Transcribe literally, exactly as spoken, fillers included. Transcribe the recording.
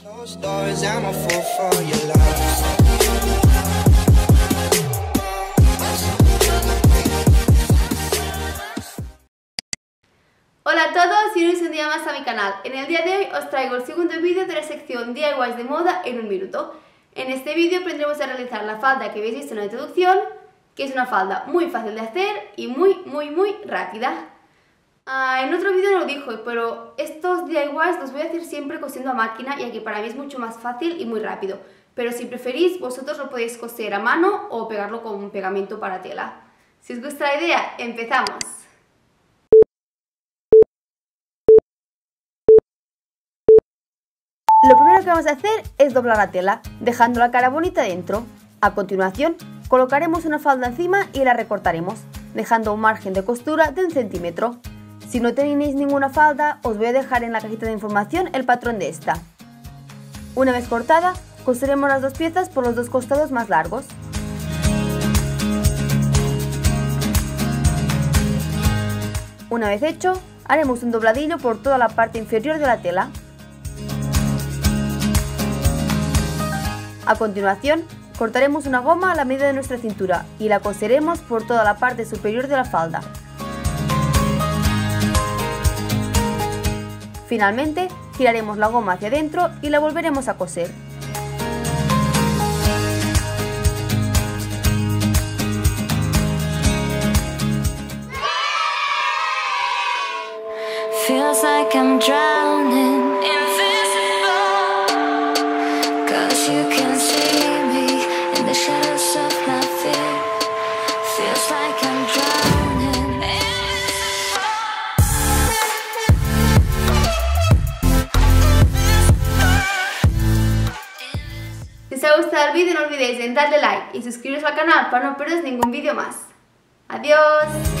Hola a todos y bienvenidos un día más a mi canal. En el día de hoy os traigo el segundo vídeo de la sección D I Ys de moda en un minuto. En este vídeo aprendremos a realizar la falda que habéis visto en la introducción, que es una falda muy fácil de hacer y muy muy muy rápida. Ah, en otro vídeo no lo dije, pero estos D I Ys los voy a hacer siempre cosiendo a máquina, ya que para mí es mucho más fácil y muy rápido. Pero si preferís, vosotros lo podéis coser a mano o pegarlo con un pegamento para tela. Si os gusta la idea, ¡empezamos! Lo primero que vamos a hacer es doblar la tela, dejando la cara bonita dentro. A continuación, colocaremos una falda encima y la recortaremos, dejando un margen de costura de un centímetro. Si no tenéis ninguna falda, os voy a dejar en la cajita de información el patrón de esta. Una vez cortada, coseremos las dos piezas por los dos costados más largos. Una vez hecho, haremos un dobladillo por toda la parte inferior de la tela. A continuación, cortaremos una goma a la medida de nuestra cintura y la coseremos por toda la parte superior de la falda. Finalmente, giraremos la goma hacia adentro y la volveremos a coser. Si os ha gustado el vídeo, no olvidéis en darle like y suscribiros al canal para no perderos ningún vídeo más. ¡Adiós!